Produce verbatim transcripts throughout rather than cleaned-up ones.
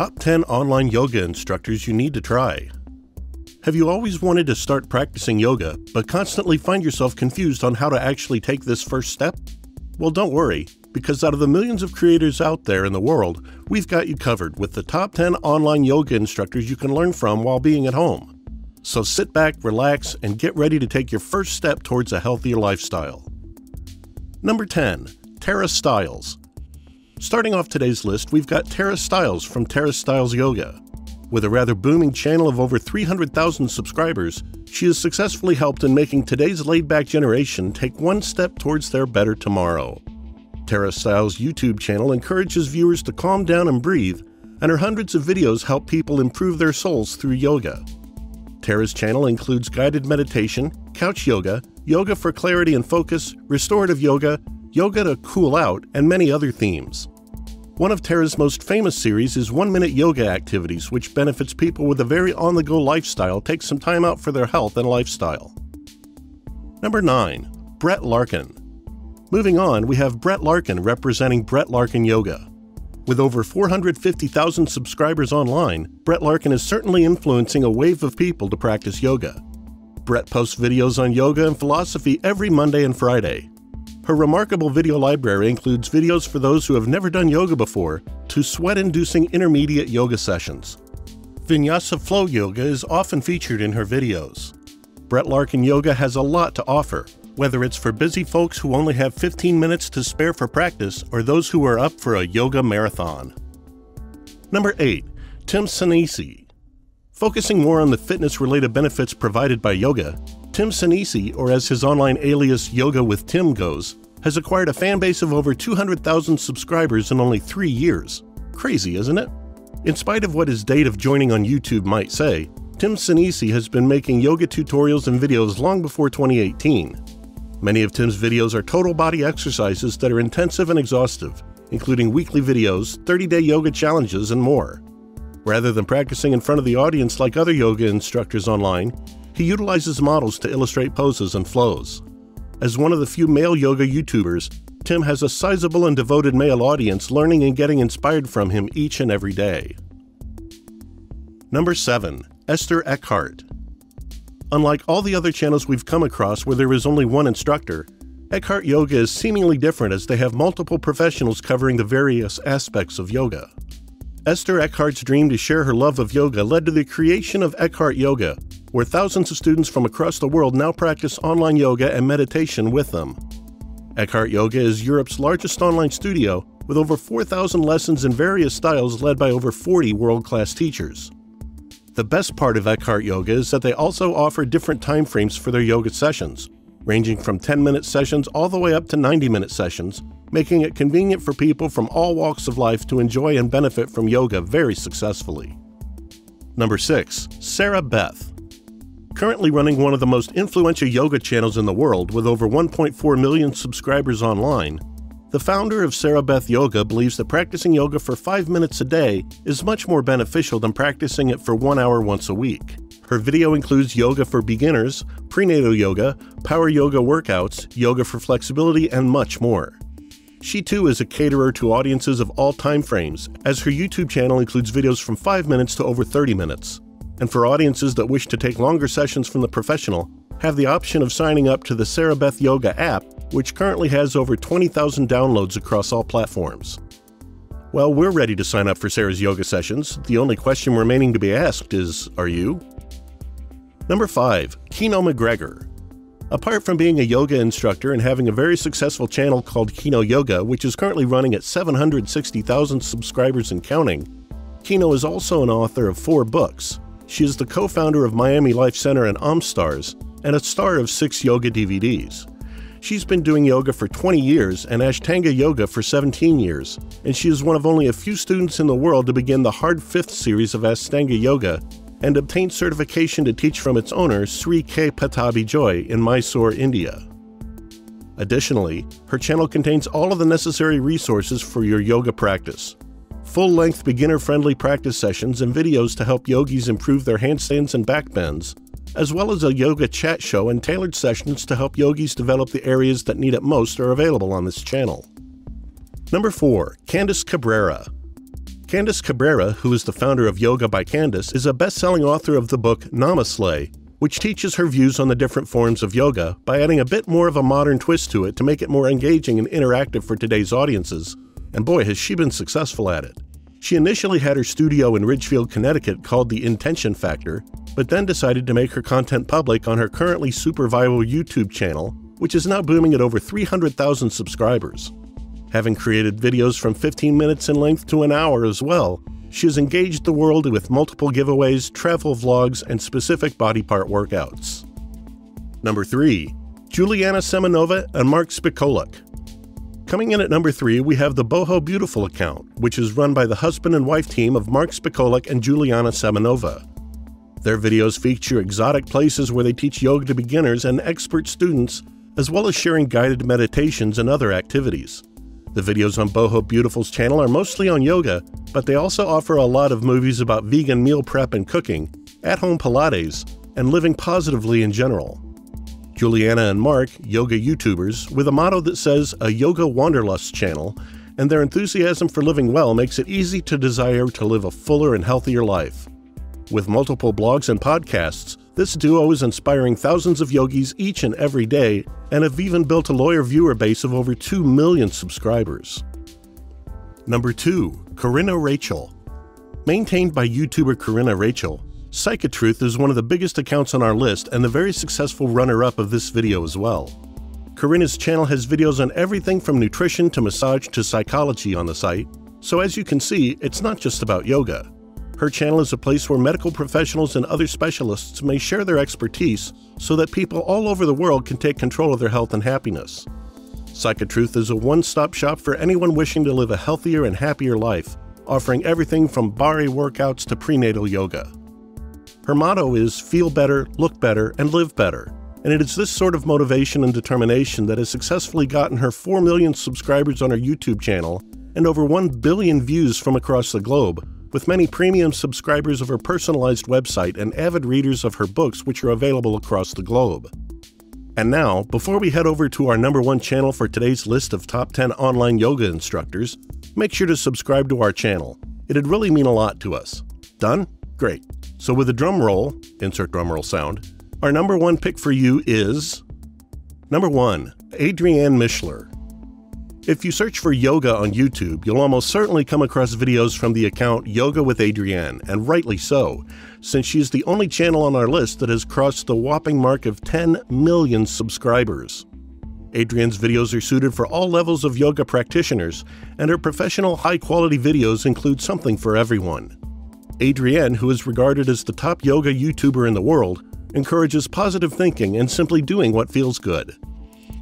Top ten online yoga instructors you need to try. Have you always wanted to start practicing yoga, but constantly find yourself confused on how to actually take this first step? Well, don't worry, because out of the millions of creators out there in the world, we've got you covered with the top ten online yoga instructors you can learn from while being at home. So sit back, relax, and get ready to take your first step towards a healthier lifestyle. Number ten. Tara Stiles. Starting off today's list, we've got Tara Stiles from Tara Stiles Yoga. With a rather booming channel of over three hundred thousand subscribers, she has successfully helped in making today's laid-back generation take one step towards their better tomorrow. Tara Stiles' YouTube channel encourages viewers to calm down and breathe, and her hundreds of videos help people improve their souls through yoga. Tara's channel includes guided meditation, couch yoga, yoga for clarity and focus, restorative yoga, yoga to cool out, and many other themes. One of Tara's most famous series is one-minute yoga activities, which benefits people with a very on-the-go lifestyle, takes some time out for their health and lifestyle. Number nine. Brett Larkin. Moving on, we have Brett Larkin representing Brett Larkin Yoga. With over four hundred fifty thousand subscribers online, Brett Larkin is certainly influencing a wave of people to practice yoga. Brett posts videos on yoga and philosophy every Monday and Friday. Her remarkable video library includes videos for those who have never done yoga before to sweat-inducing intermediate yoga sessions. Vinyasa flow yoga is often featured in her videos. Brett Larkin Yoga has a lot to offer, whether it's for busy folks who only have fifteen minutes to spare for practice or those who are up for a yoga marathon. Number eight. Tim Sinise. Focusing more on the fitness-related benefits provided by yoga, Tim Sinise, or as his online alias Yoga with Tim goes, has acquired a fan base of over two hundred thousand subscribers in only three years. Crazy, isn't it? In spite of what his date of joining on YouTube might say, Tim Sinise has been making yoga tutorials and videos long before twenty eighteen. Many of Tim's videos are total body exercises that are intensive and exhaustive, including weekly videos, thirty-day yoga challenges, and more. Rather than practicing in front of the audience like other yoga instructors online, he utilizes models to illustrate poses and flows. As one of the few male yoga YouTubers, Tim has a sizable and devoted male audience learning and getting inspired from him each and every day. Number seven. Esther Eckhart. Unlike all the other channels we've come across where there is only one instructor, Ekhart Yoga is seemingly different as they have multiple professionals covering the various aspects of yoga. Esther Eckhart's dream to share her love of yoga led to the creation of Ekhart Yoga, where thousands of students from across the world now practice online yoga and meditation with them. Ekhart Yoga is Europe's largest online studio with over four thousand lessons in various styles led by over forty world-class teachers. The best part of Ekhart Yoga is that they also offer different time frames for their yoga sessions, ranging from ten-minute sessions all the way up to ninety-minute sessions, making it convenient for people from all walks of life to enjoy and benefit from yoga very successfully. Number six. Sarah Beth. Currently running one of the most influential yoga channels in the world with over one point four million subscribers online, the founder of Sarah Beth Yoga believes that practicing yoga for five minutes a day is much more beneficial than practicing it for one hour once a week. Her video includes yoga for beginners, prenatal yoga, power yoga workouts, yoga for flexibility, and much more. She too is a caterer to audiences of all time frames, as her YouTube channel includes videos from five minutes to over thirty minutes. And for audiences that wish to take longer sessions from the professional, have the option of signing up to the Sarah Beth Yoga app, which currently has over twenty thousand downloads across all platforms. Well, we're ready to sign up for Sarah's yoga sessions. The only question remaining to be asked is, are you? Number five. Kino McGregor. Apart from being a yoga instructor and having a very successful channel called Kino Yoga, which is currently running at seven hundred sixty thousand subscribers and counting, Kino is also an author of four books. She is the co-founder of Miami Life Center and OmStars, and a star of six yoga D V Ds. She's been doing yoga for twenty years and Ashtanga yoga for seventeen years, and she is one of only a few students in the world to begin the hard fifth series of Ashtanga yoga and obtain certification to teach from its owner, Sri K. Pattabhi Jois in Mysore, India. Additionally, her channel contains all of the necessary resources for your yoga practice. Full-length beginner-friendly practice sessions and videos to help yogis improve their handstands and backbends, as well as a yoga chat show and tailored sessions to help yogis develop the areas that need it most are available on this channel. Number four. Candace Cabrera. Candace Cabrera, who is the founder of Yoga by Candace, is a best-selling author of the book Namaslay, which teaches her views on the different forms of yoga by adding a bit more of a modern twist to it to make it more engaging and interactive for today's audiences. And boy, has she been successful at it. She initially had her studio in Ridgefield, Connecticut called The Intention Factor, but then decided to make her content public on her currently super viral YouTube channel, which is now booming at over three hundred thousand subscribers. Having created videos from fifteen minutes in length to an hour as well, she has engaged the world with multiple giveaways, travel vlogs, and specific body part workouts. Number three, Juliana Semenova and Mark Spicolak. Coming in at number three, we have the Boho Beautiful account, which is run by the husband and wife team of Mark Spicolak and Juliana Semenova. Their videos feature exotic places where they teach yoga to beginners and expert students, as well as sharing guided meditations and other activities. The videos on Boho Beautiful's channel are mostly on yoga, but they also offer a lot of movies about vegan meal prep and cooking, at-home Pilates, and living positively in general. Juliana and Mark, yoga YouTubers, with a motto that says, a yoga wanderlust channel, and their enthusiasm for living well makes it easy to desire to live a fuller and healthier life. With multiple blogs and podcasts, this duo is inspiring thousands of yogis each and every day, and have even built a loyal viewer base of over two million subscribers. Number two, Corinna Rachel. Maintained by YouTuber Corinna Rachel, Psychetruth is one of the biggest accounts on our list and the very successful runner-up of this video as well. Corinna's channel has videos on everything from nutrition to massage to psychology on the site, so as you can see, it's not just about yoga. Her channel is a place where medical professionals and other specialists may share their expertise so that people all over the world can take control of their health and happiness. Psychetruth is a one-stop shop for anyone wishing to live a healthier and happier life, offering everything from Bari workouts to prenatal yoga. Her motto is feel better, look better, and live better, and it is this sort of motivation and determination that has successfully gotten her four million subscribers on her YouTube channel and over one billion views from across the globe, with many premium subscribers of her personalized website and avid readers of her books, which are available across the globe. And now, before we head over to our number one channel for today's list of top ten online yoga instructors, make sure to subscribe to our channel. It'd really mean a lot to us. Done? Great. So with a drum roll, insert drum roll sound, our number one pick for you is... Number one, Adriene Mishler. If you search for yoga on YouTube, you'll almost certainly come across videos from the account Yoga with Adriene, and rightly so, since she's the only channel on our list that has crossed the whopping mark of ten million subscribers. Adriene's videos are suited for all levels of yoga practitioners, and her professional, high-quality videos include something for everyone. Adriene, who is regarded as the top yoga YouTuber in the world, encourages positive thinking and simply doing what feels good.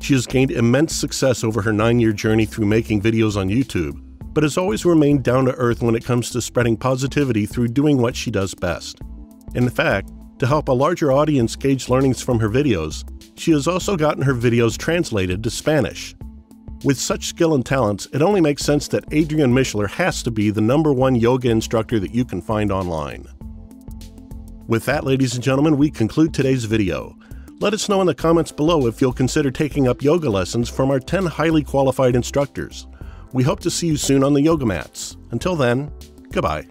She has gained immense success over her nine-year journey through making videos on YouTube, but has always remained down to earth when it comes to spreading positivity through doing what she does best. In fact, to help a larger audience gauge learnings from her videos, she has also gotten her videos translated to Spanish. With such skill and talents, it only makes sense that Adriene Mishler has to be the number one yoga instructor that you can find online. With that, ladies and gentlemen, we conclude today's video. Let us know in the comments below if you'll consider taking up yoga lessons from our ten highly qualified instructors. We hope to see you soon on the yoga mats. Until then, goodbye.